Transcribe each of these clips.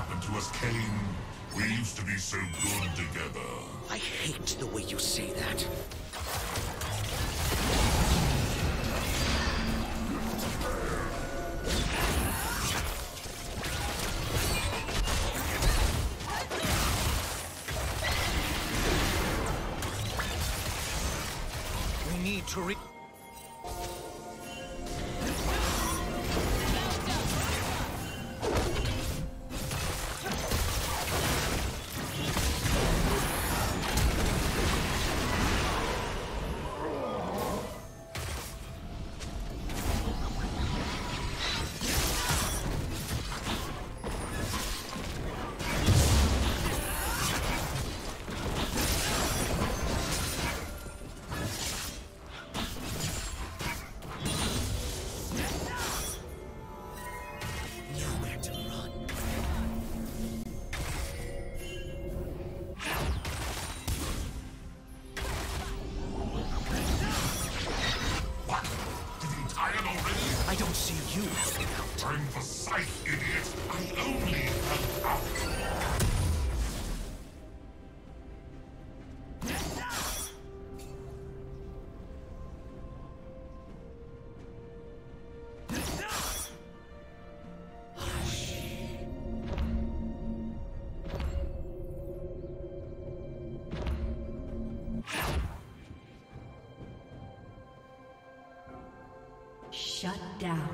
happened to us, Kane? We used to be so good together. I hate the way you say that. We need to re... Shut down.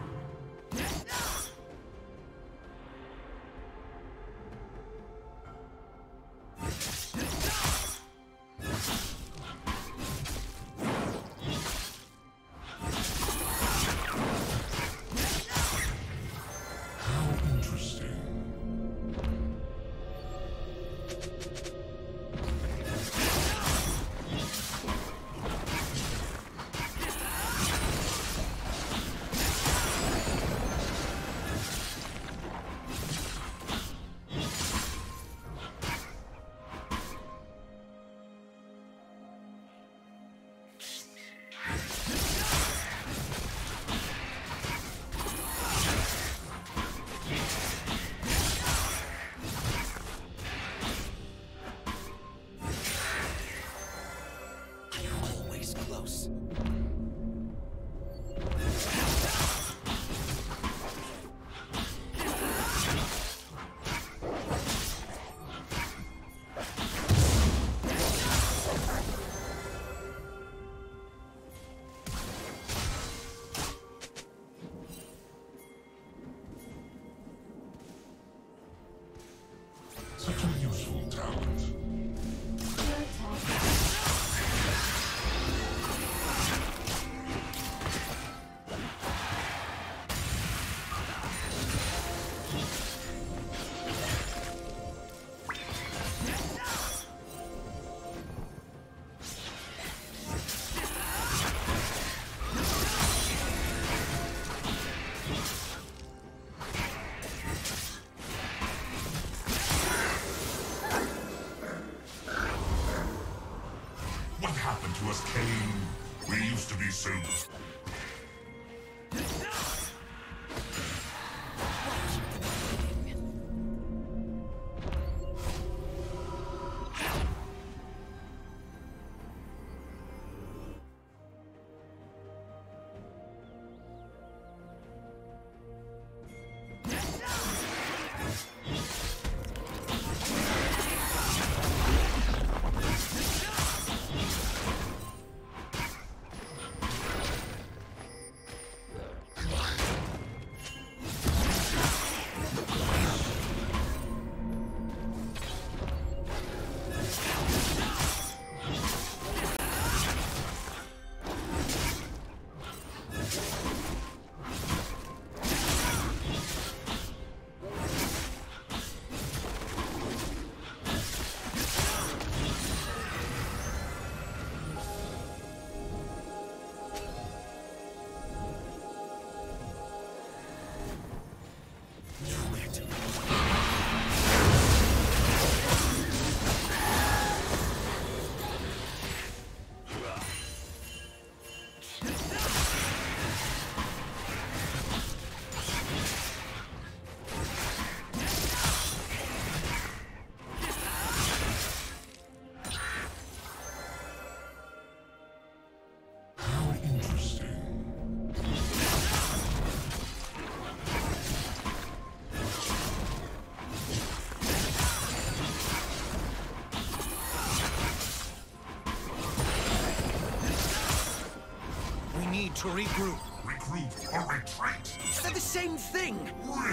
to regroup. Regroup or retreat? They're the same thing! Really?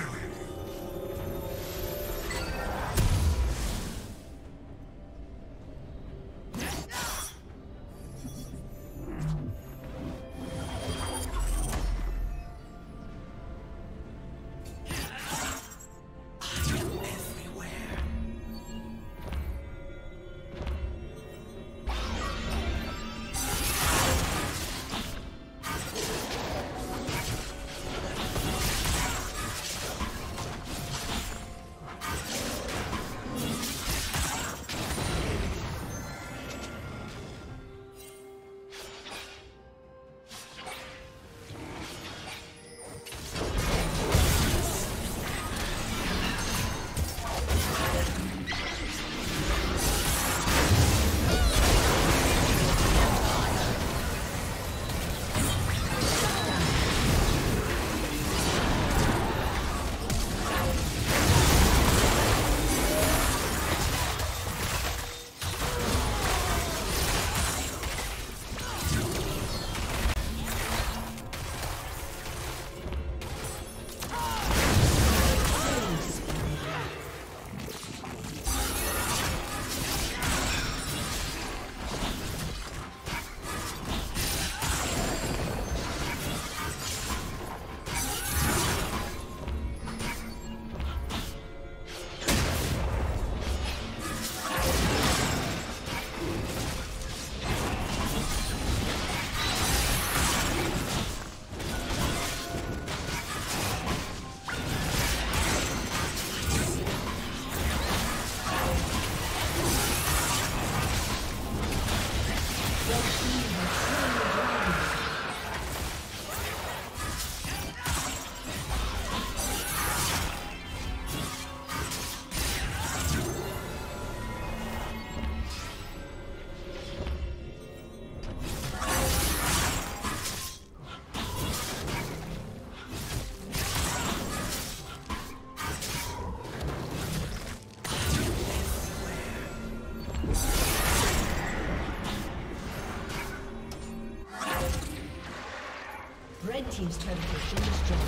Team's turn to finish job.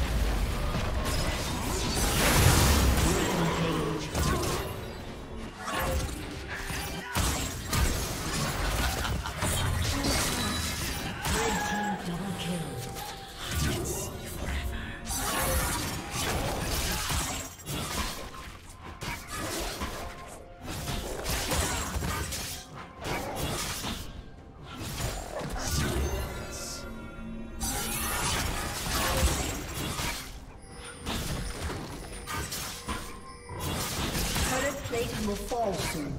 Will fall soon.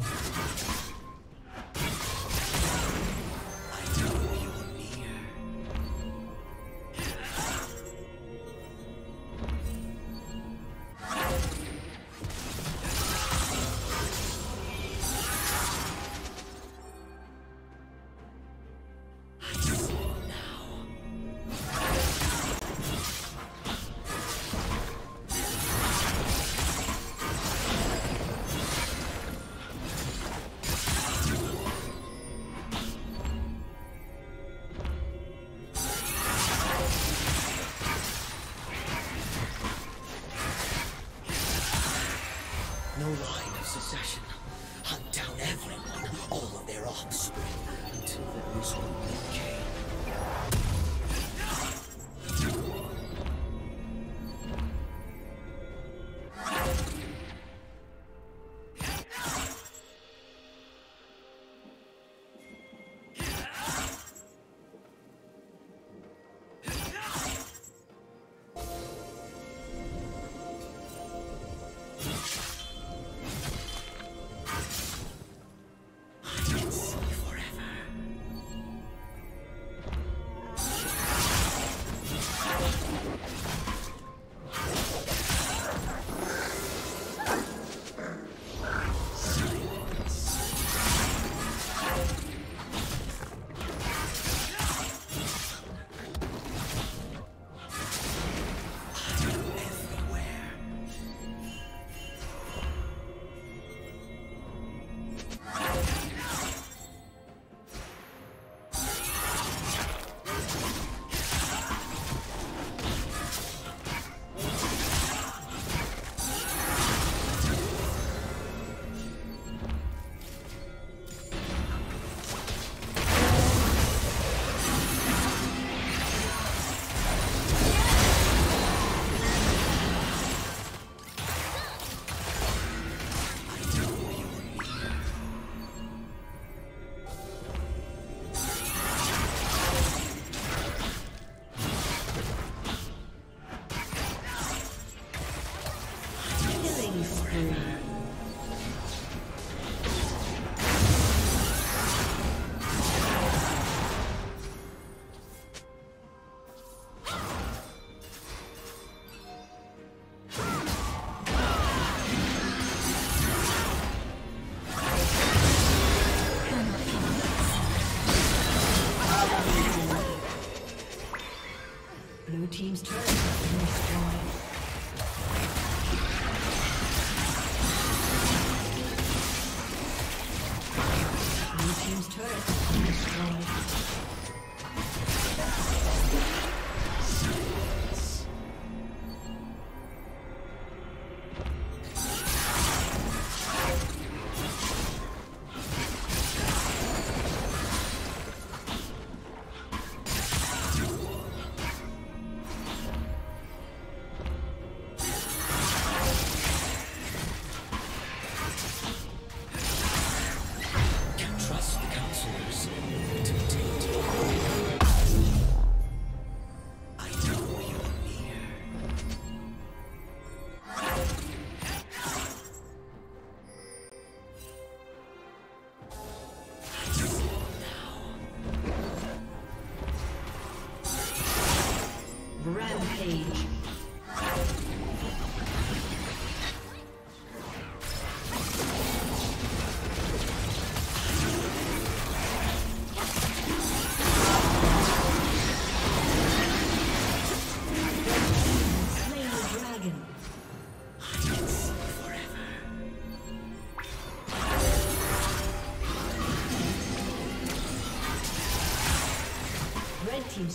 Blue team's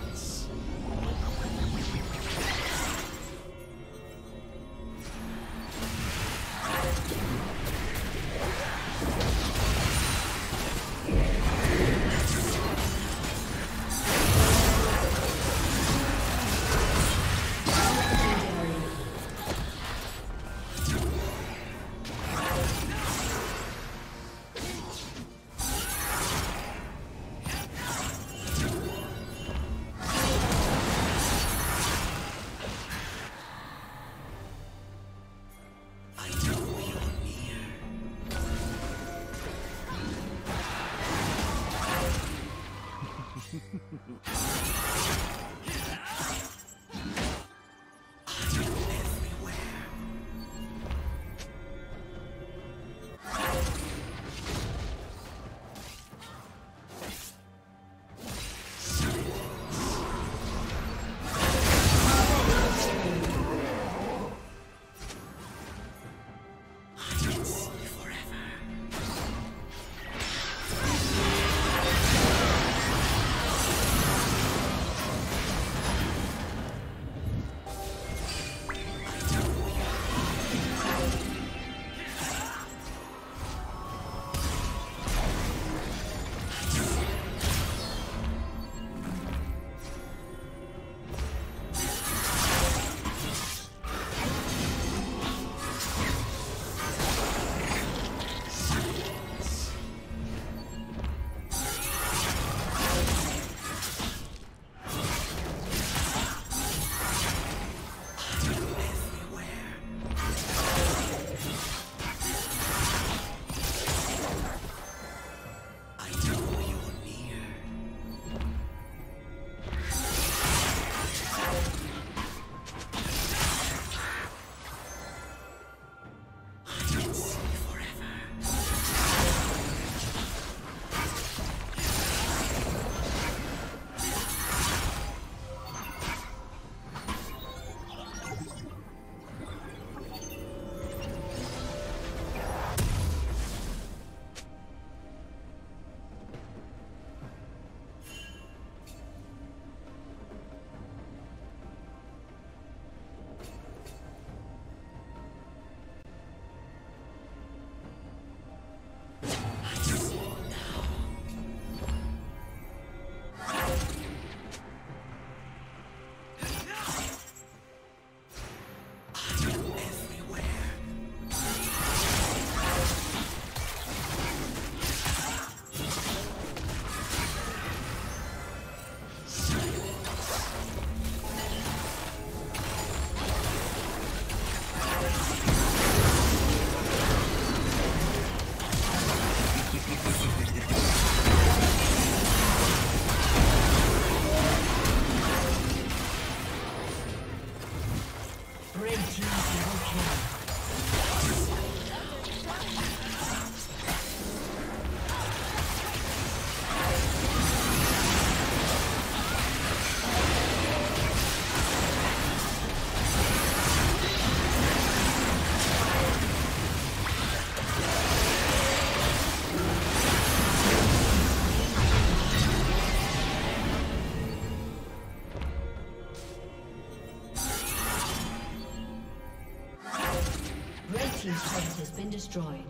team's turret has been destroyed.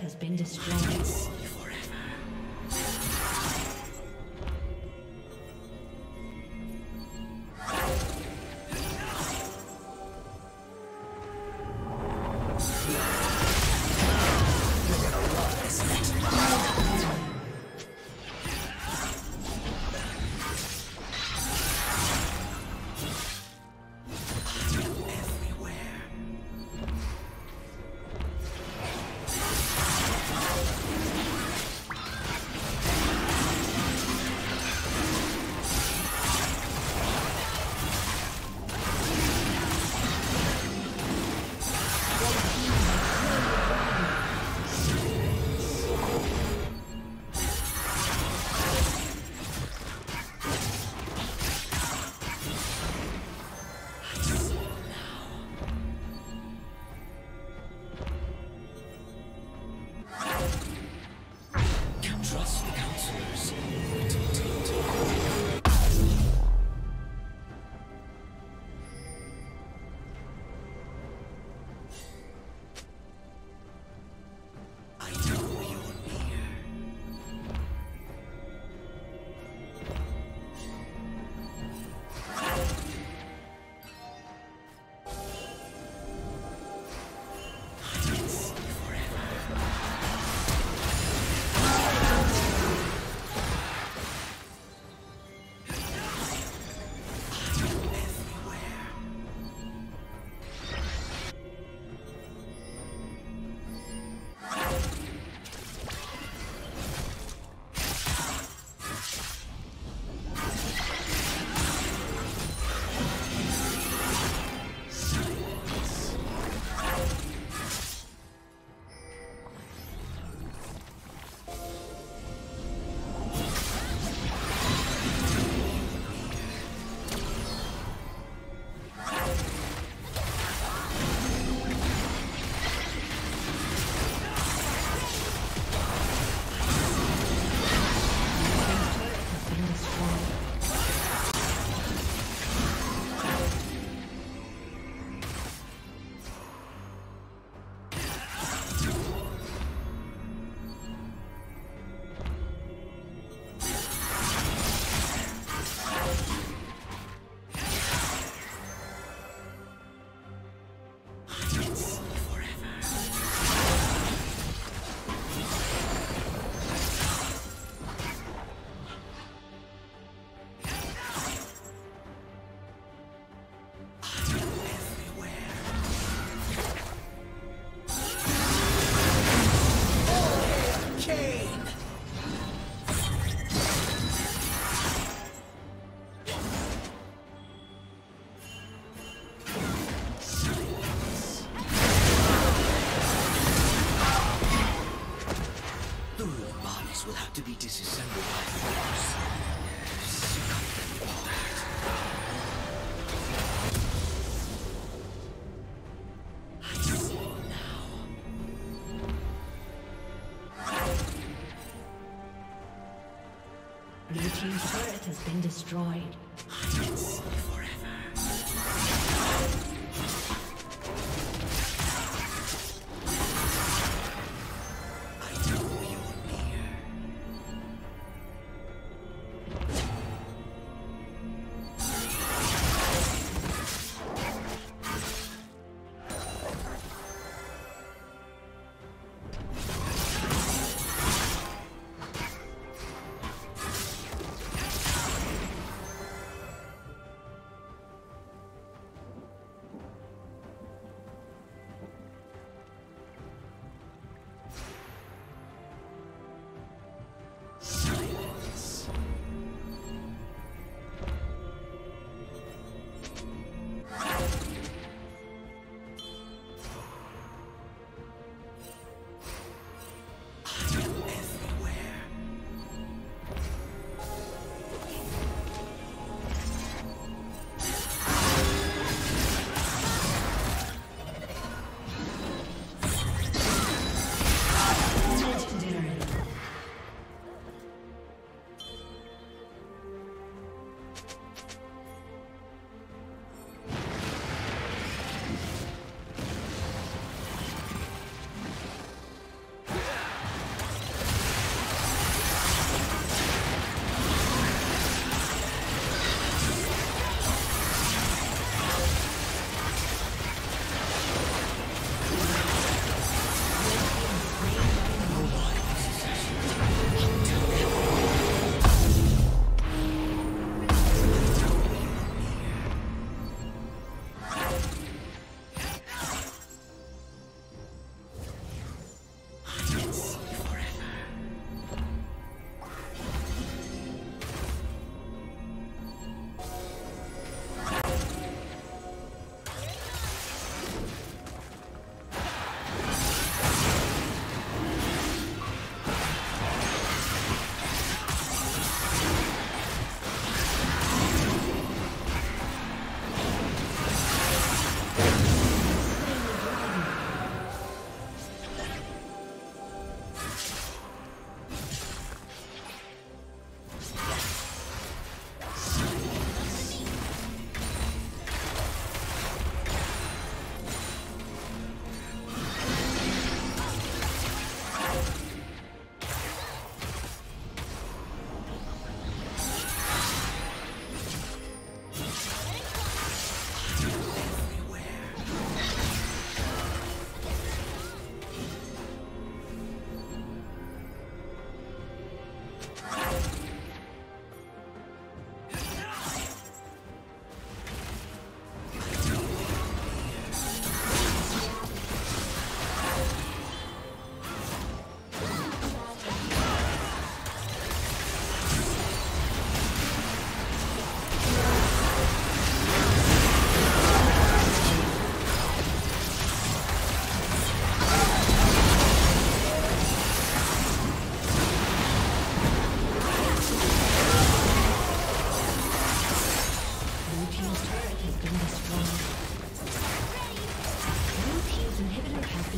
Has been destroyed. Your turret has been destroyed.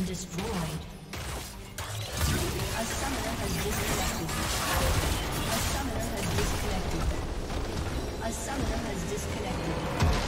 been destroyed. A summoner has disconnected. A summoner has disconnected. A summoner has disconnected.